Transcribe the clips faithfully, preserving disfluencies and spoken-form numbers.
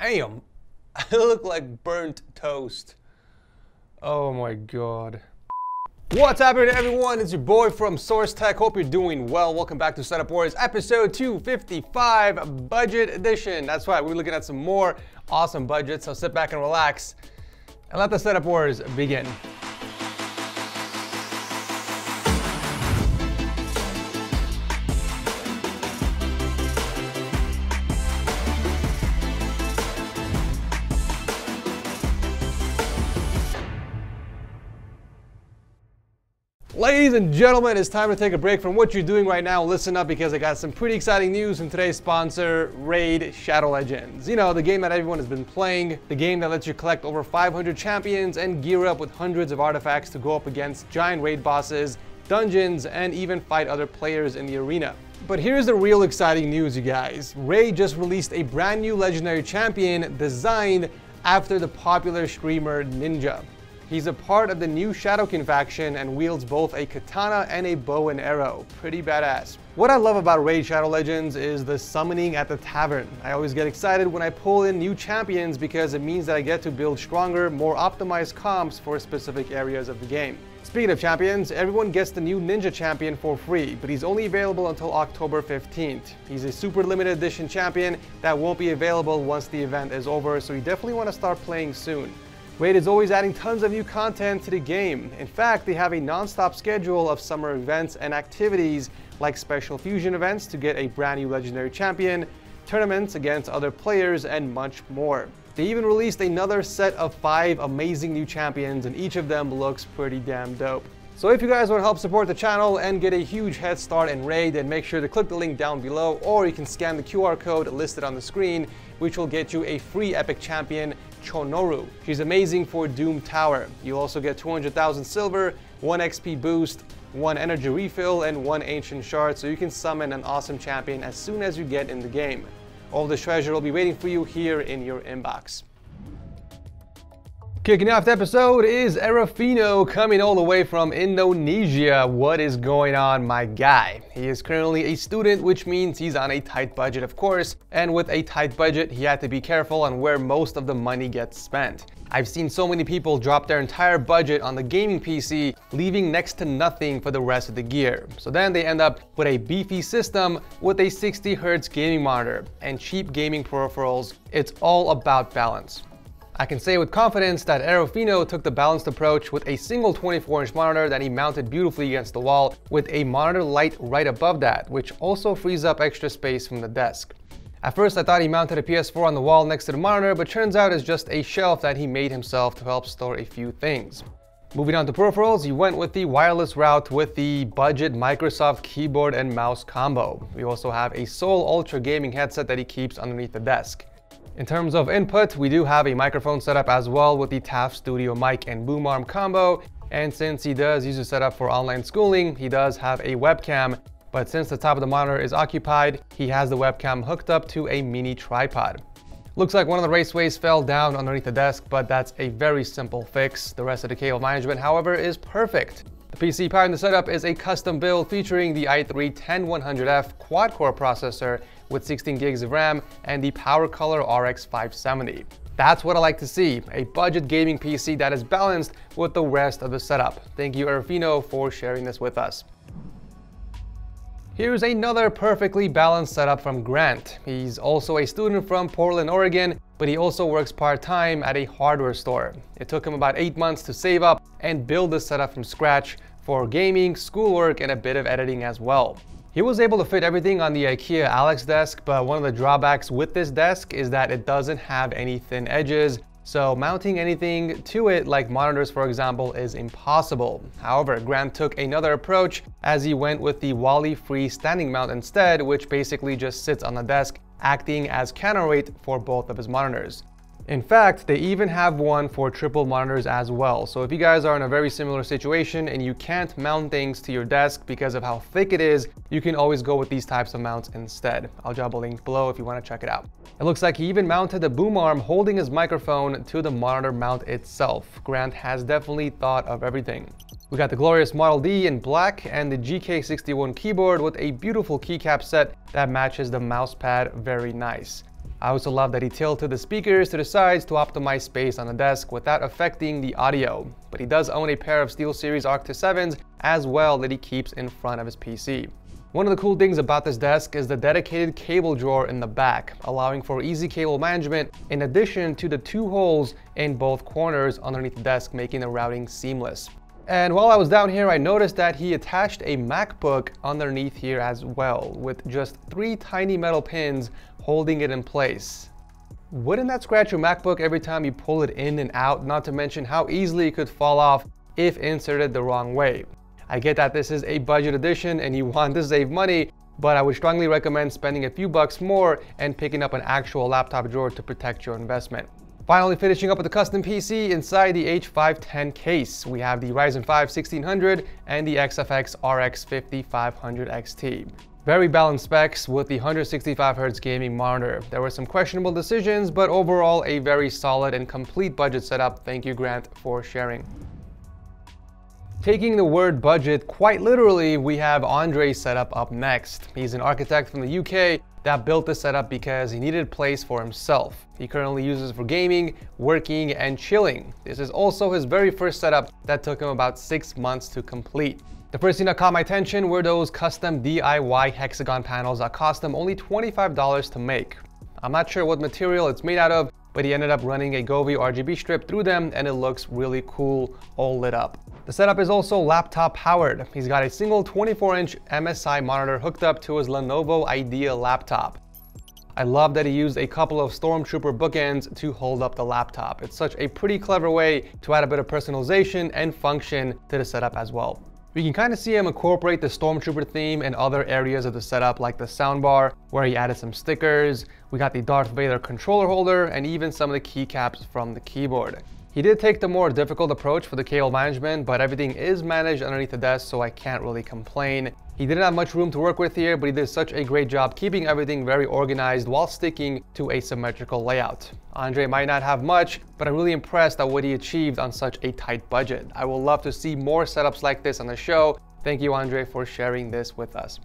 Damn, I look like burnt toast. Oh my god. What's happening everyone? It's your boy from Source Tech. Hope you're doing well. Welcome back to Setup Wars episode two fifty-five, budget edition. That's right, we're looking at some more awesome budgets, so sit back and relax and let the Setup Wars begin. Ladies and gentlemen, it's time to take a break from what you're doing right now. Listen up because I got some pretty exciting news from today's sponsor, Raid Shadow Legends. You know, the game that everyone has been playing, the game that lets you collect over five hundred champions and gear up with hundreds of artifacts to go up against giant raid bosses, dungeons, and even fight other players in the arena. But here's the real exciting news, you guys. Raid just released a brand new legendary champion designed after the popular streamer Ninja. He's a part of the new Shadowkin faction and wields both a katana and a bow and arrow. Pretty badass. What I love about Raid Shadow Legends is the summoning at the tavern. I always get excited when I pull in new champions because it means that I get to build stronger, more optimized comps for specific areas of the game. Speaking of champions, everyone gets the new Ninja champion for free, but he's only available until October fifteenth. He's a super limited edition champion that won't be available once the event is over, so you definitely want to start playing soon. Raid is always adding tons of new content to the game. In fact, they have a non-stop schedule of summer events and activities like special fusion events to get a brand new legendary champion, tournaments against other players, and much more. They even released another set of five amazing new champions and each of them looks pretty damn dope. So if you guys want to help support the channel and get a huge head start in Raid, then make sure to click the link down below or you can scan the Q R code listed on the screen, which will get you a free epic champion, Chonoru. She's amazing for Doom Tower. You'll also get two hundred thousand silver, one X P boost, one energy refill, and one ancient shard, so you can summon an awesome champion as soon as you get in the game. All the treasure will be waiting for you here in your inbox. Kicking off the episode is Erifino coming all the way from Indonesia. What is going on, my guy? He is currently a student, which means he's on a tight budget, of course. And with a tight budget, he had to be careful on where most of the money gets spent. I've seen so many people drop their entire budget on the gaming P C, leaving next to nothing for the rest of the gear. So then they end up with a beefy system with a sixty hertz gaming monitor and cheap gaming peripherals. It's all about balance. I can say with confidence that Erifino took the balanced approach with a single twenty-four inch monitor that he mounted beautifully against the wall with a monitor light right above that, which also frees up extra space from the desk. At first I thought he mounted a P S four on the wall next to the monitor, but turns out it's just a shelf that he made himself to help store a few things. Moving on to peripherals, he went with the wireless route with the budget Microsoft keyboard and mouse combo. We also have a Soul Ultra gaming headset that he keeps underneath the desk. In terms of input, we do have a microphone setup as well with the T A F Studio mic and boom arm combo. And since he does use a setup for online schooling, he does have a webcam. But since the top of the monitor is occupied, he has the webcam hooked up to a mini tripod. Looks like one of the raceways fell down underneath the desk, but that's a very simple fix. The rest of the cable management, however, is perfect. The P C powering the setup is a custom build featuring the i three ten one hundred F quad-core processor with sixteen gigs of RAM and the PowerColor R X five seventy. That's what I like to see, a budget gaming P C that is balanced with the rest of the setup. Thank you, Erifino, for sharing this with us. Here's another perfectly balanced setup from Grant. He's also a student from Portland, Oregon, but he also works part-time at a hardware store. It took him about eight months to save up and build this setup from scratch for gaming, schoolwork, and a bit of editing as well. He was able to fit everything on the IKEA Alex desk, but one of the drawbacks with this desk is that it doesn't have any thin edges, so mounting anything to it, like monitors for example, is impossible. However, Grant took another approach as he went with the WALI free standing mount instead, which basically just sits on the desk, acting as counterweight for both of his monitors. In fact, they even have one for triple monitors as well. So if you guys are in a very similar situation and you can't mount things to your desk because of how thick it is, you can always go with these types of mounts instead. I'll drop a link below if you want to check it out. It looks like he even mounted the boom arm holding his microphone to the monitor mount itself. Grant has definitely thought of everything. We got the Glorious Model D in black and the G K sixty-one keyboard with a beautiful keycap set that matches the mouse pad very nice. I also love that he tilted the speakers to the sides to optimize space on the desk without affecting the audio. But he does own a pair of SteelSeries Arctis sevens as well that he keeps in front of his P C. One of the cool things about this desk is the dedicated cable drawer in the back, allowing for easy cable management in addition to the two holes in both corners underneath the desk, making the routing seamless. And while I was down here, I noticed that he attached a MacBook underneath here as well, with just three tiny metal pins holding it in place. Wouldn't that scratch your MacBook every time you pull it in and out, not to mention how easily it could fall off if inserted the wrong way? I get that this is a budget edition and you want to save money, but I would strongly recommend spending a few bucks more and picking up an actual laptop drawer to protect your investment. Finally finishing up with the custom P C, inside the H five ten case, we have the Ryzen five sixteen hundred and the X F X R X fifty-five hundred X T. Very balanced specs with the one sixty-five hertz gaming monitor. There were some questionable decisions, but overall a very solid and complete budget setup. Thank you, Grant, for sharing. Taking the word budget quite literally, we have Andre's setup up next. He's an architect from the U K that built this setup because he needed a place for himself. He currently uses it for gaming, working, and chilling. This is also his very first setup that took him about six months to complete. The first thing that caught my attention were those custom D I Y hexagon panels that cost him only twenty-five dollars to make. I'm not sure what material it's made out of, but he ended up running a Govee R G B strip through them and it looks really cool, all lit up. The setup is also laptop powered. He's got a single twenty-four inch M S I monitor hooked up to his Lenovo Idea laptop. I love that he used a couple of Stormtrooper bookends to hold up the laptop. It's such a pretty clever way to add a bit of personalization and function to the setup as well. We can kind of see him incorporate the Stormtrooper theme in other areas of the setup, like the soundbar, where he added some stickers. We got the Darth Vader controller holder and even some of the keycaps from the keyboard. He did take the more difficult approach for the cable management, but everything is managed underneath the desk, so I can't really complain. He didn't have much room to work with here, but he did such a great job keeping everything very organized while sticking to a symmetrical layout. Andre might not have much, but I'm really impressed at what he achieved on such a tight budget. I would love to see more setups like this on the show. Thank you, Andre, for sharing this with us.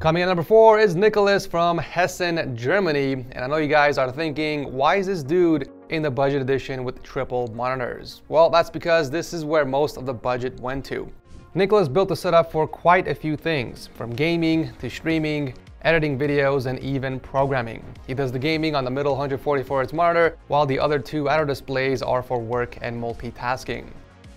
Coming in at number four is Nicholas from Hessen, Germany. And I know you guys are thinking, why is this dude in the budget edition with triple monitors? Well, that's because this is where most of the budget went to. Nicholas built the setup for quite a few things, from gaming to streaming, editing videos, and even programming. He does the gaming on the middle one forty-four hertz monitor, while the other two outer displays are for work and multitasking.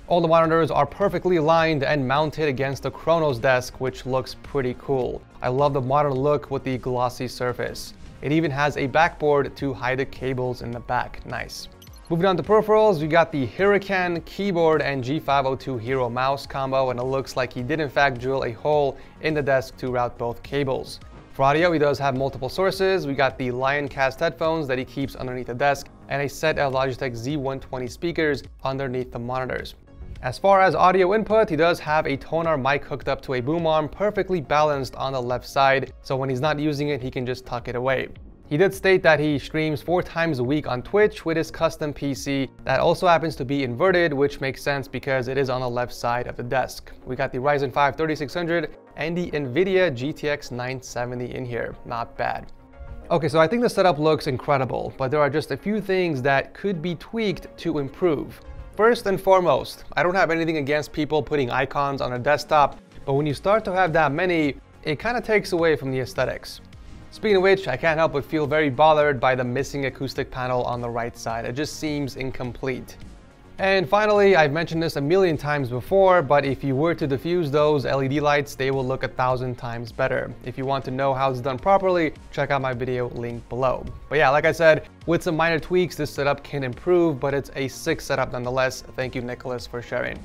All the monitors are perfectly aligned and mounted against the Chronos desk, which looks pretty cool. I love the modern look with the glossy surface. It even has a backboard to hide the cables in the back. Nice. Moving on to peripherals, we got the Huracan keyboard and G five oh two Hero mouse combo, and it looks like he did in fact drill a hole in the desk to route both cables. For audio, he does have multiple sources. We got the Lioncast headphones that he keeps underneath the desk and a set of Logitech Z one twenty speakers underneath the monitors. As far as audio input, he does have a toner mic hooked up to a boom arm perfectly balanced on the left side, so when he's not using it, he can just tuck it away. He did state that he streams four times a week on Twitch with his custom P C that also happens to be inverted, which makes sense because it is on the left side of the desk. We got the Ryzen five thirty-six hundred and the NVIDIA G T X nine seventy in here, not bad. Okay, so I think the setup looks incredible, but there are just a few things that could be tweaked to improve. First and foremost, I don't have anything against people putting icons on a desktop, but when you start to have that many, it kind of takes away from the aesthetics. Speaking of which, I can't help but feel very bothered by the missing acoustic panel on the right side. It just seems incomplete. And finally, I've mentioned this a million times before, but if you were to diffuse those L E D lights, they will look a thousand times better. If you want to know how it's done properly, check out my video linked below. But yeah, like I said, with some minor tweaks, this setup can improve, but it's a sick setup nonetheless. Thank you, Nicholas, for sharing.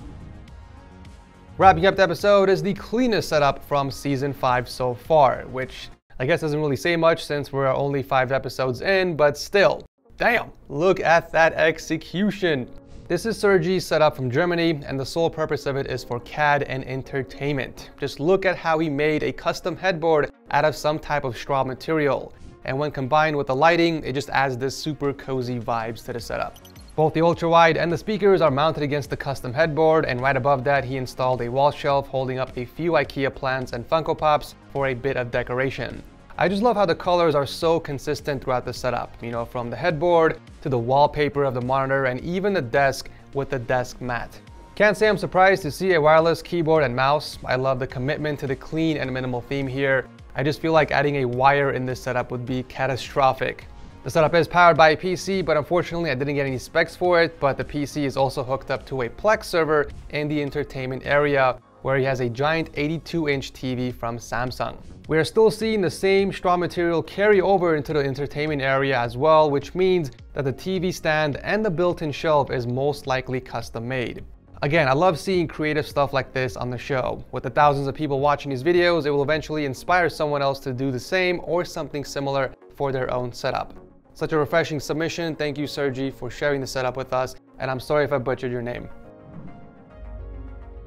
Wrapping up the episode is the cleanest setup from season five so far, which I guess doesn't really say much since we're only five episodes in, but still, damn, look at that execution. This is Sergi's setup from Germany, and the sole purpose of it is for C A D and entertainment. Just look at how he made a custom headboard out of some type of straw material. And when combined with the lighting, it just adds this super cozy vibes to the setup. Both the ultra wide and the speakers are mounted against the custom headboard, and right above that he installed a wall shelf holding up a few IKEA plants and Funko Pops for a bit of decoration. I just love how the colors are so consistent throughout the setup, you know, from the headboard to the wallpaper of the monitor and even the desk with the desk mat. Can't say I'm surprised to see a wireless keyboard and mouse. I love the commitment to the clean and minimal theme here. I just feel like adding a wire in this setup would be catastrophic. The setup is powered by a P C, but unfortunately I didn't get any specs for it, but the P C is also hooked up to a Plex server in the entertainment area, where he has a giant eighty-two inch T V from Samsung. We are still seeing the same straw material carry over into the entertainment area as well, which means that the T V stand and the built-in shelf is most likely custom made. Again, I love seeing creative stuff like this on the show. With the thousands of people watching these videos, it will eventually inspire someone else to do the same or something similar for their own setup. Such a refreshing submission. Thank you, Sergi, for sharing the setup with us, and I'm sorry if I butchered your name.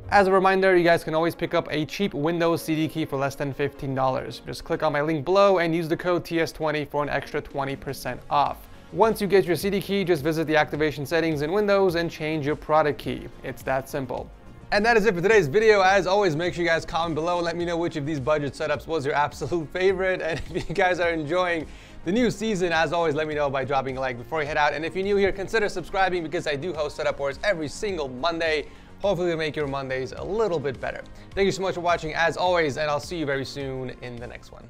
As a reminder, you guys can always pick up a cheap Windows C D key for less than fifteen dollars. Just click on my link below and use the code T S twenty for an extra twenty percent off. Once you get your C D key, just visit the activation settings in Windows and change your product key. It's that simple. And that is it for today's video. As always, make sure you guys comment below and let me know which of these budget setups was your absolute favorite. And if you guys are enjoying the new season, as always, let me know by dropping a like before you head out. And if you're new here, consider subscribing because I do host Setup Wars every single Monday. Hopefully it'll make your Mondays a little bit better. Thank you so much for watching as always, and I'll see you very soon in the next one.